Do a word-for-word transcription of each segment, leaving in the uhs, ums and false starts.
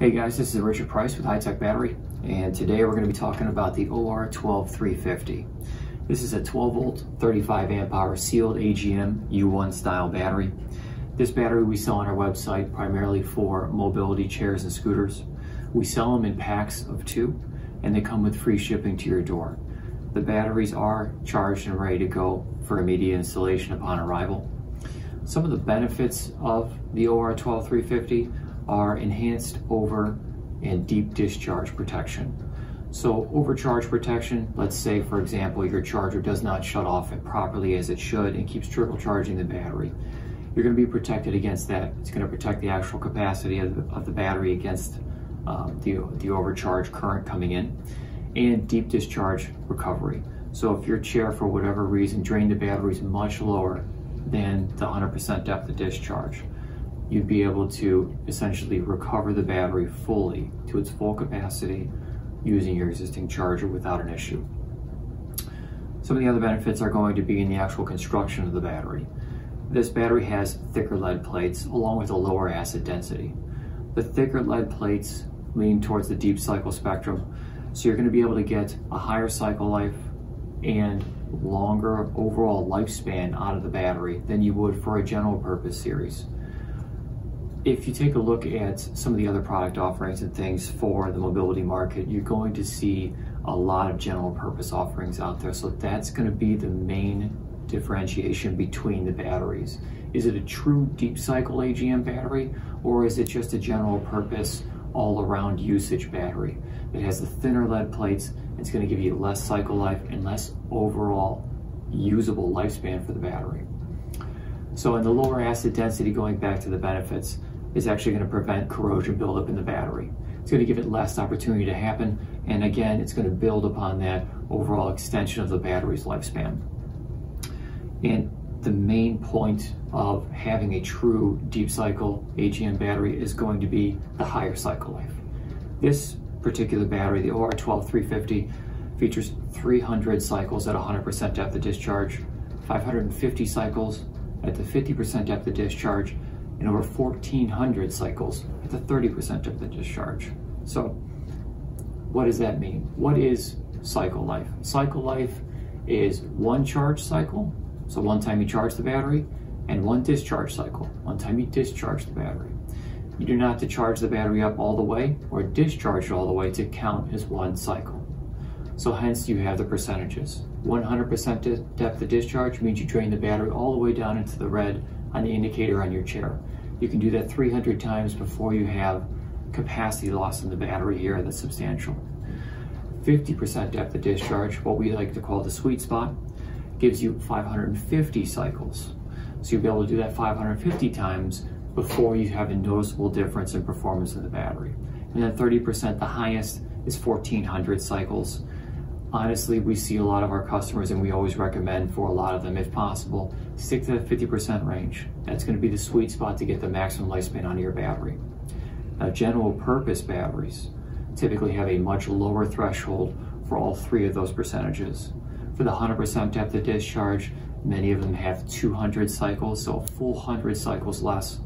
Hey guys, this is Richard Price with High-Tech Battery, and today we're going to be talking about the O R one two three five zero. This is a twelve volt, thirty-five amp hour sealed A G M U one style battery. This battery we sell on our website primarily for mobility chairs and scooters. We sell them in packs of two, and they come with free shipping to your door. The batteries are charged and ready to go for immediate installation upon arrival. Some of the benefits of the O R one two three five zero are enhanced over and deep discharge protection. So overcharge protection, let's say for example your charger does not shut off it properly as it should and keeps trickle charging the battery. You're going to be protected against that. It's going to protect the actual capacity of the, of the battery against um, the, the overcharge current coming in, and deep discharge recovery. So if your chair for whatever reason drained the batteries much lower than the one hundred percent depth of discharge, you'd be able to essentially recover the battery fully to its full capacity using your existing charger without an issue. Some of the other benefits are going to be in the actual construction of the battery. This battery has thicker lead plates along with a lower acid density. The thicker lead plates lean towards the deep cycle spectrum, so you're going to be able to get a higher cycle life and longer overall lifespan out of the battery than you would for a general purpose series. If you take a look at some of the other product offerings and things for the mobility market, you're going to see a lot of general purpose offerings out there. So that's going to be the main differentiation between the batteries. Is it a true deep cycle A G M battery, or is it just a general purpose all around usage battery that has the thinner lead plates? It's going to give you less cycle life and less overall usable lifespan for the battery. So in the lower acid density, going back to the benefits, is actually going to prevent corrosion buildup in the battery. It's going to give it less opportunity to happen, and again, it's going to build upon that overall extension of the battery's lifespan. And the main point of having a true deep cycle A G M battery is going to be the higher cycle life. This particular battery, the O R one two three five zero, features three hundred cycles at one hundred percent depth of discharge, five hundred fifty cycles at the fifty percent depth of discharge, and over fourteen hundred cycles at the thirty percent depth of discharge. So what does that mean? What is cycle life? Cycle life is one charge cycle, so one time you charge the battery, and one discharge cycle, one time you discharge the battery. You do not have to charge the battery up all the way or discharge it all the way to count as one cycle. So hence you have the percentages. one hundred percent depth of discharge means you drain the battery all the way down into the red on the indicator on your chair. You can do that three hundred times before you have capacity loss in the battery here that's substantial. fifty percent depth of discharge, what we like to call the sweet spot, gives you five hundred fifty cycles. So you'll be able to do that five hundred fifty times before you have a noticeable difference in performance of the battery. And then thirty percent, the highest, is fourteen hundred cycles. Honestly, we see a lot of our customers, and we always recommend for a lot of them, if possible, stick to that fifty percent range. That's going to be the sweet spot to get the maximum lifespan on your battery. Now, general purpose batteries typically have a much lower threshold for all three of those percentages. For the one hundred percent depth of discharge, many of them have two hundred cycles, so a full one hundred cycles less.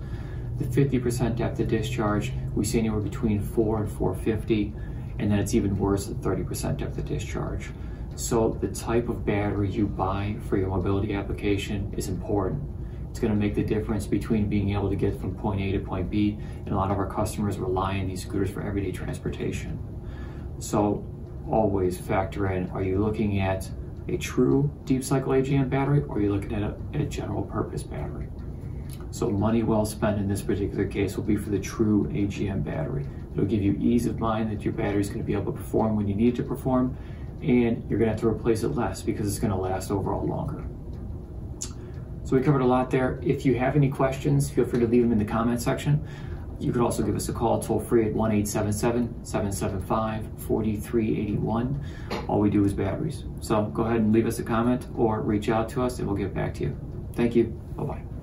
The fifty percent depth of discharge, we see anywhere between four and four fifty. And then it's even worse at thirty percent depth of discharge. So the type of battery you buy for your mobility application is important. It's going to make the difference between being able to get from point A to point B, and a lot of our customers rely on these scooters for everyday transportation. So always factor in, are you looking at a true deep cycle A G M battery, or are you looking at a, a general purpose battery? So money well spent in this particular case will be for the true A G M battery. It'll give you ease of mind that your battery is going to be able to perform when you need it to perform, and you're going to have to replace it less because it's going to last overall longer. So we covered a lot there. If you have any questions, feel free to leave them in the comment section. You could also give us a call toll free at one eight seven seven, seven seven five, four three eight one. All we do is batteries. So go ahead and leave us a comment or reach out to us, and we'll get back to you. Thank you. Bye-bye.